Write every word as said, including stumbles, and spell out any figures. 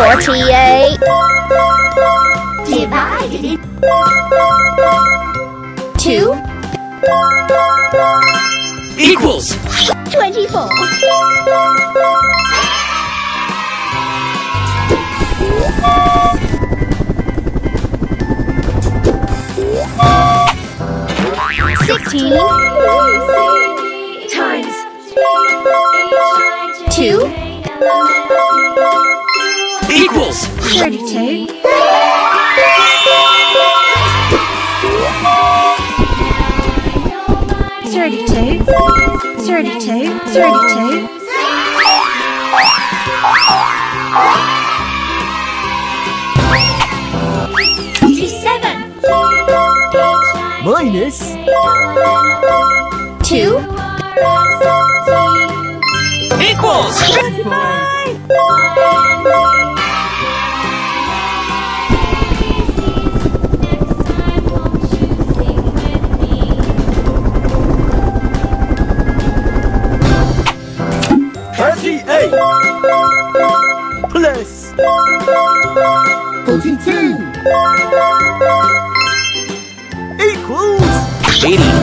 forty-eight. Divided in two equals twenty-four. Sixteen times two equals thirty-two. Thirty-two. Thirty-two. Thirty-two. Twenty-seven minus two equals twenty-five. Eight plus forty-two equals eighty.